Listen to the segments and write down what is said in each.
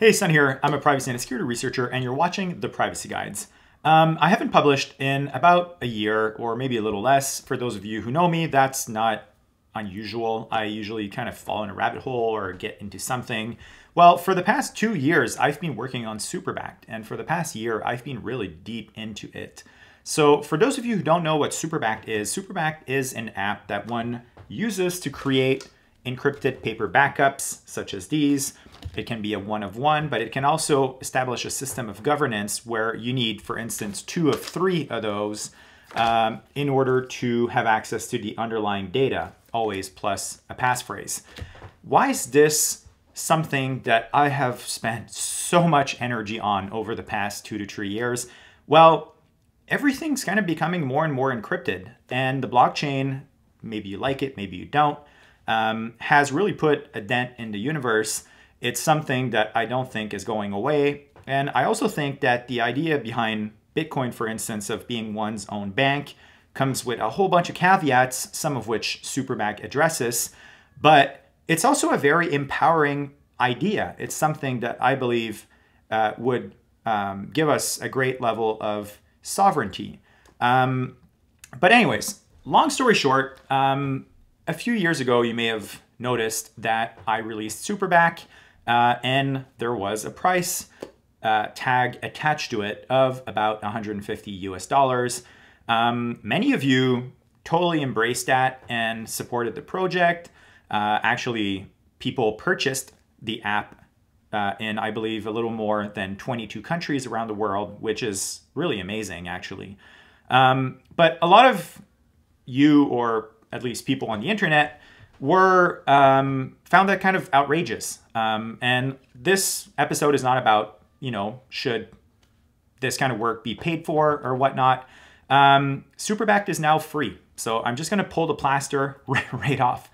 Hey, Sun here. I'm a privacy and security researcher, and you're watching The Privacy Guides. I haven't published in about a year or maybe a little less. For those of you who know me, that's not unusual. I usually kind of fall in a rabbit hole or get into something. Well, for the past 2 years, I've been working on Superbacked, and for the past year, I've been really deep into it. So for those of you who don't know what Superbacked is an app that one uses to create encrypted paper backups, such as these. It can be a one-of-one, but it can also establish a system of governance where you need, for instance, 2 of 3 of those in order to have access to the underlying data, always plus a passphrase. Why is this something that I have spent so much energy on over the past 2 to 3 years? Well, everything's kind of becoming more and more encrypted, and the blockchain, maybe you like it, maybe you don't, has really put a dent in the universe. It's something that I don't think is going away. And I also think that the idea behind Bitcoin, for instance, of being one's own bank comes with a whole bunch of caveats, some of which Superbacked addresses, but it's also a very empowering idea. It's something that I believe would give us a great level of sovereignty. But anyways, long story short, a few years ago, you may have noticed that I released Superbacked. And there was a price tag attached to it of about $150 US. Many of you totally embraced that and supported the project. Actually, people purchased the app in, I believe, a little more than 22 countries around the world, which is really amazing, actually. But a lot of you, or at least people on the internet, found that kind of outrageous. And this episode is not about, you know, should this kind of work be paid for or whatnot. Superbacked is now free. So I'm just going to pull the plaster right off.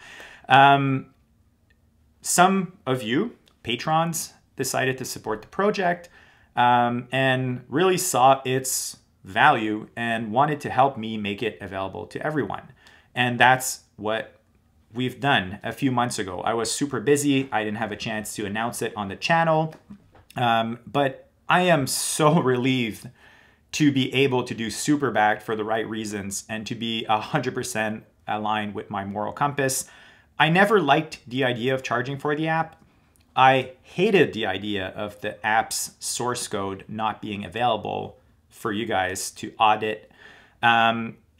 Some of you, patrons, decided to support the project and really saw its value and wanted to help me make it available to everyone. And that's what we've done a few months ago. I was super busy. I didn't have a chance to announce it on the channel, but I am so relieved to be able to do Superbacked for the right reasons and to be 100% aligned with my moral compass. I never liked the idea of charging for the app. I hated the idea of the app's source code not being available for you guys to audit.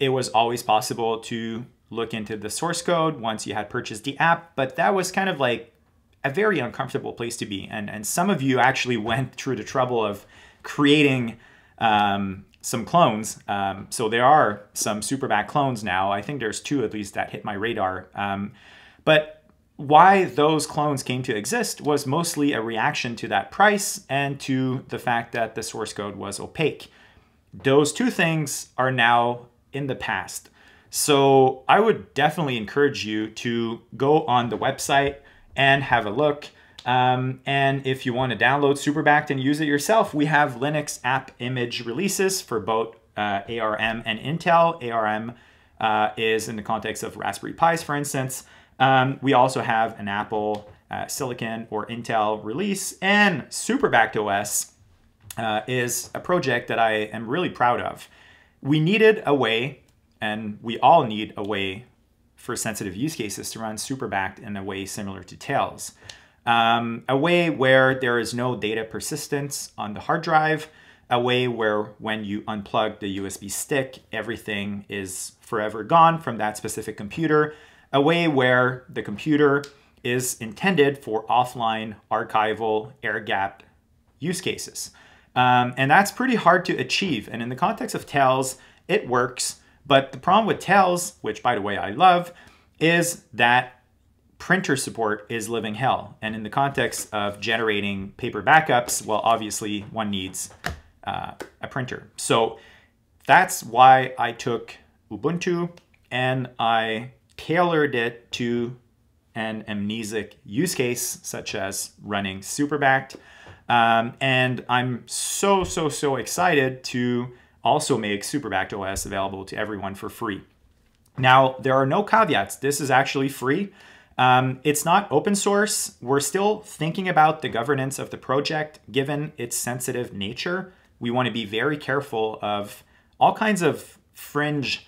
It was always possible to look into the source code once you had purchased the app, but that was kind of like a very uncomfortable place to be. And some of you actually went through the trouble of creating some clones. So there are some Superbacked clones now. I think there's 2 at least that hit my radar. But why those clones came to exist was mostly a reaction to that price and to the fact that the source code was opaque. Those 2 things are now in the past. So I would definitely encourage you to go on the website and have a look. And if you want to download Superbacked and use it yourself, we have Linux app image releases for both ARM and Intel. ARM is in the context of Raspberry Pis, for instance. We also have an Apple Silicon or Intel release, and Superbacked OS is a project that I am really proud of. We needed a way, and we all need a way for sensitive use cases to run Superbacked in a way similar to Tails. A way where there is no data persistence on the hard drive, a way where when you unplug the USB stick, everything is forever gone from that specific computer, a way where the computer is intended for offline, archival, air-gapped use cases. And that's pretty hard to achieve. And in the context of Tails, it works. But the problem with Tails, which by the way I love, is that printer support is living hell. And in the context of generating paper backups, well, obviously one needs a printer. So that's why I took Ubuntu and I tailored it to an amnesic use case, such as running Superbacked. And I'm so excited to also make Superbacked OS available to everyone for free. Now, there are no caveats. This is actually free. It's not open source. We're still thinking about the governance of the project, given its sensitive nature. We want to be very careful of all kinds of fringe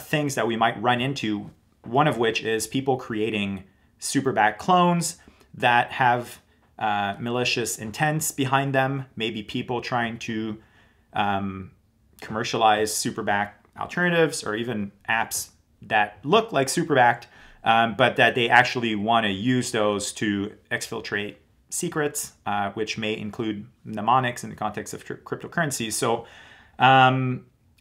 things that we might run into, one of which is people creating Superbacked clones that have malicious intents behind them, maybe people trying to commercialize Superbacked alternatives or even apps that look like Superbacked, but that they actually want to use those to exfiltrate secrets, which may include mnemonics in the context of cryptocurrencies.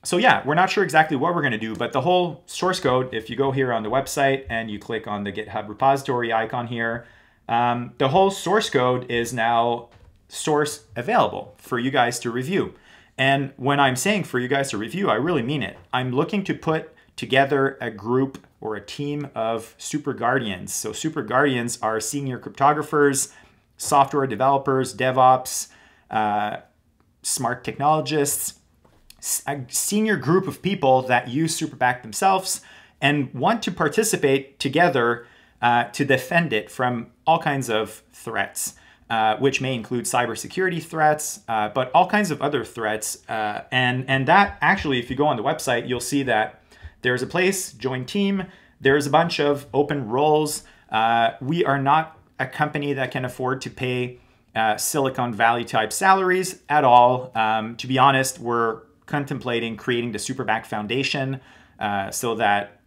So, yeah, we're not sure exactly what we're going to do, but the whole source code, if you go here on the website and you click on the GitHub repository icon here, the whole source code is now source available for you guys to review. And when I'm saying for you guys to review, I really mean it. I'm looking to put together a group or a team of super guardians. So super guardians are senior cryptographers, software developers, DevOps, smart technologists, a senior group of people that use Superbacked themselves and want to participate together to defend it from all kinds of threats, which may include cybersecurity threats, but all kinds of other threats. And that actually, if you go on the website, you'll see that there's a place, join team, there's a bunch of open roles. We are not a company that can afford to pay Silicon Valley type salaries at all. To be honest, we're contemplating creating the Superbacked Foundation so that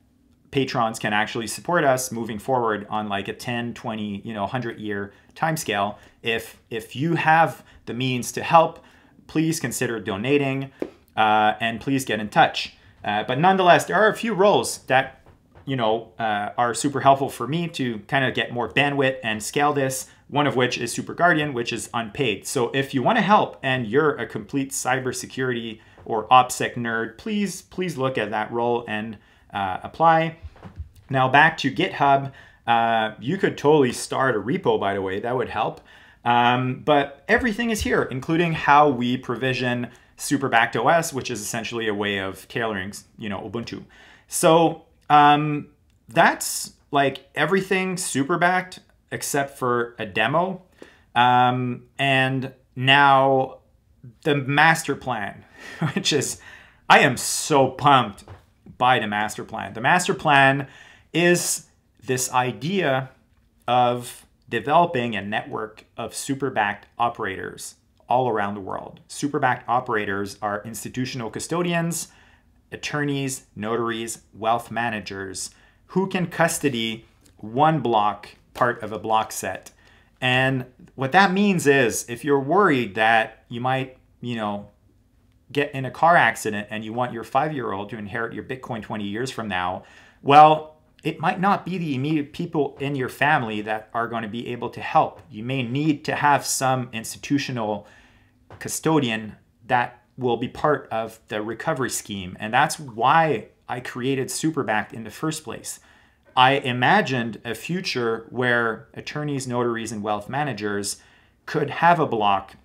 patrons can actually support us moving forward on like a 10, 20, 100-year timescale. If you have the means to help, please consider donating and please get in touch. But nonetheless, there are a few roles that are super helpful for me to kind of get more bandwidth and scale this, one of which is Super Guardian, which is unpaid. So if you want to help and you're a complete cybersecurity or OPSEC nerd, please look at that role and apply. Now back to GitHub, you could totally start a repo, by the way, that would help. But everything is here, including how we provision Superbacked OS, which is essentially a way of tailoring, Ubuntu. So that's like everything Superbacked except for a demo. And now the master plan, which is, I am so pumped by the master plan. The master plan is this idea of developing a network of Superbacked operators all around the world. Superbacked operators are institutional custodians, attorneys, notaries, wealth managers who can custody one block, part of a block set. And what that means is if you're worried that you might, get in a car accident and you want your 5-year-old to inherit your Bitcoin 20 years from now, well, it might not be the immediate people in your family that are going to be able to help. You may need to have some institutional custodian that will be part of the recovery scheme. And that's why I created Superbacked in the first place. I imagined a future where attorneys, notaries, and wealth managers could have a block,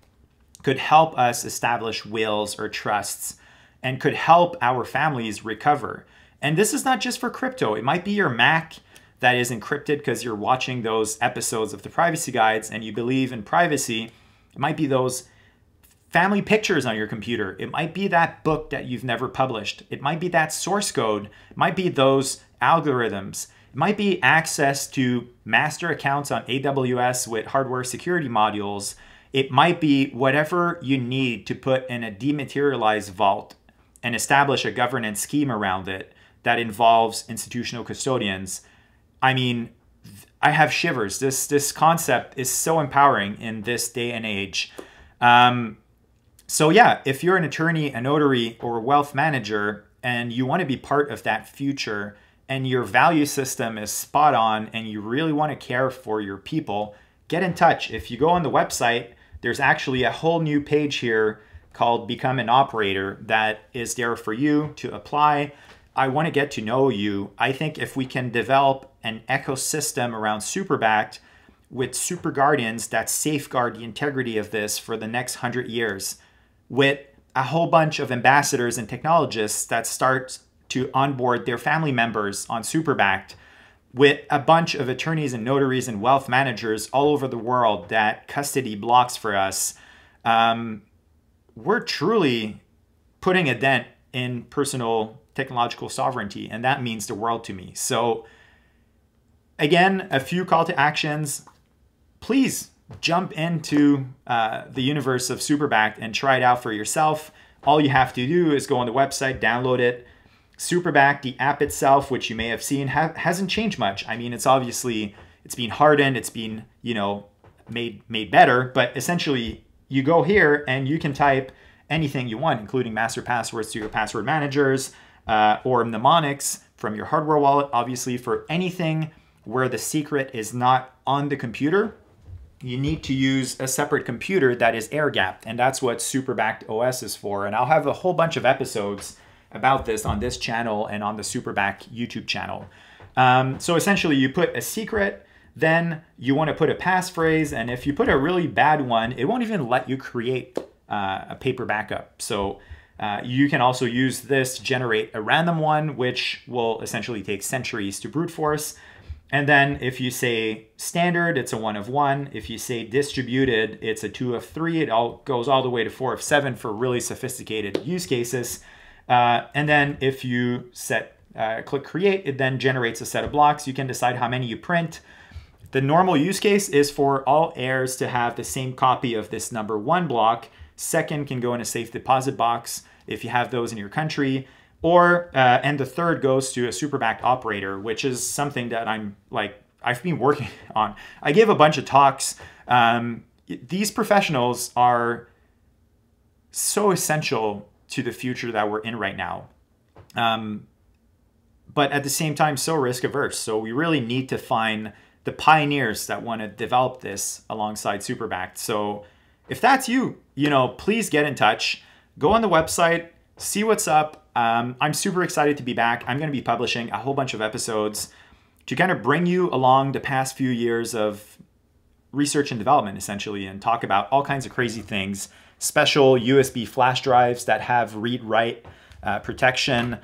could help us establish wills or trusts, and could help our families recover. And this is not just for crypto. It might be your Mac that is encrypted because you're watching those episodes of The Privacy Guides and you believe in privacy. It might be those family pictures on your computer. It might be that book that you've never published. It might be that source code. It might be those algorithms. It might be access to master accounts on AWS with hardware security modules. It might be whatever you need to put in a dematerialized vault and establish a governance scheme around it that involves institutional custodians. I mean, I have shivers. This concept is so empowering in this day and age. So yeah, if you're an attorney, a notary, or a wealth manager, and you want to be part of that future, and your value system is spot on, and you really want to care for your people, get in touch. If you go on the website, there's actually a whole new page here called Become an Operator that is there for you to apply. I want to get to know you. I think if we can develop an ecosystem around Superbacked with super guardians that safeguard the integrity of this for the next 100 years, with a whole bunch of ambassadors and technologists that start to onboard their family members on Superbacked, with a bunch of attorneys and notaries and wealth managers all over the world that custody blocks for us, we're truly putting a dent in personal technological sovereignty, and that means the world to me. So again, a few call to actions. Please jump into the universe of Superbacked and try it out for yourself. All you have to do is go on the website, download it. Superbacked, the app itself, which you may have seen, hasn't changed much. I mean, it's been hardened, it's been, you know, made better, but essentially you go here and you can type anything you want, including master passwords to your password managers, or mnemonics from your hardware wallet, obviously, for anything where the secret is not on the computer. You need to use a separate computer that is air-gapped, and that's what Superbacked OS is for. And I'll have a whole bunch of episodes about this on this channel and on the Superbacked YouTube channel. So essentially you put a secret, then you want to put a passphrase, and if you put a really bad one, it won't even let you create a paper backup. So you can also use this to generate a random one, which will essentially take centuries to brute force. And then if you say standard, it's a 1 of 1. If you say distributed, it's a 2 of 3. It all goes all the way to 4 of 7 for really sophisticated use cases. And then if you click create, it then generates a set of blocks. You can decide how many you print. The normal use case is for all heirs to have the same copy of this number 1 block. Second can go in a safe deposit box if you have those in your country. And the third goes to a Superbacked operator, which is something that I've been working on. I gave a bunch of talks. These professionals are so essential to the future that we're in right now. But at the same time, so risk averse. So we really need to find the pioneers that want to develop this alongside Superbacked. So if that's you, you know, please get in touch, go on the website, see what's up. I'm super excited to be back. I'm going to be publishing a whole bunch of episodes to kind of bring you along the past few years of research and development, essentially, and talk about all kinds of crazy things, special USB flash drives that have read-write protection,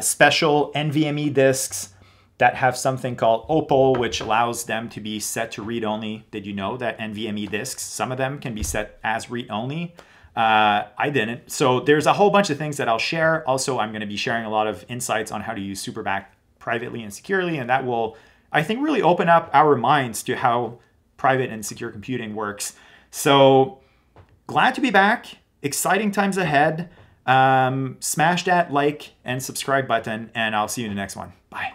special NVMe disks that have something called OPAL, which allows them to be set to read-only. Did you know that NVMe disks, some of them can be set as read-only? I didn't. So there's a whole bunch of things that I'll share. Also, I'm going to be sharing a lot of insights on how to use Superbacked privately and securely. And that will, I think, really open up our minds to how private and secure computing works. So glad to be back. Exciting times ahead. Smash that like and subscribe button, and I'll see you in the next one. Bye.